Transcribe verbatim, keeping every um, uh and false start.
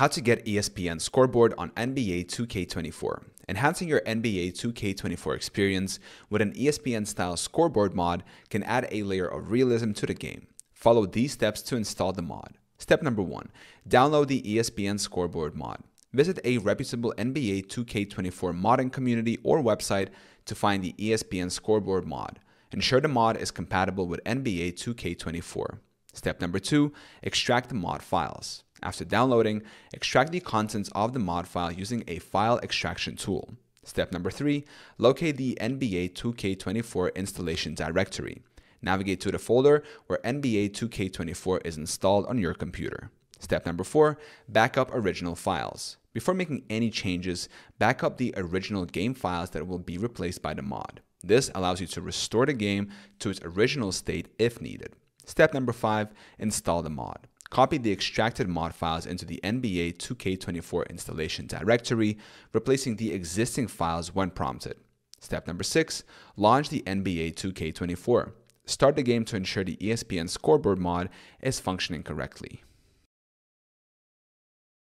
How to get E S P N scoreboard on N B A two K twenty-four. Enhancing your N B A two K twenty-four experience with an E S P N-style scoreboard mod can add a layer of realism to the game. Follow these steps to install the mod. Step number one, download the E S P N scoreboard mod. Visit a reputable N B A two K twenty-four modding community or website to find the E S P N scoreboard mod. Ensure the mod is compatible with N B A two K twenty-four. Step number two, extract the mod files. After downloading, extract the contents of the mod file using a file extraction tool. Step number three, locate the N B A two K twenty-four installation directory. Navigate to the folder where N B A two K twenty-four is installed on your computer. Step number four, backup original files. Before making any changes, back up the original game files that will be replaced by the mod. This allows you to restore the game to its original state if needed. Step number five, install the mod. Copy the extracted mod files into the N B A two K twenty-four installation directory, replacing the existing files when prompted. Step number six, launch the N B A two K twenty-four. Start the game to ensure the E S P N scoreboard mod is functioning correctly.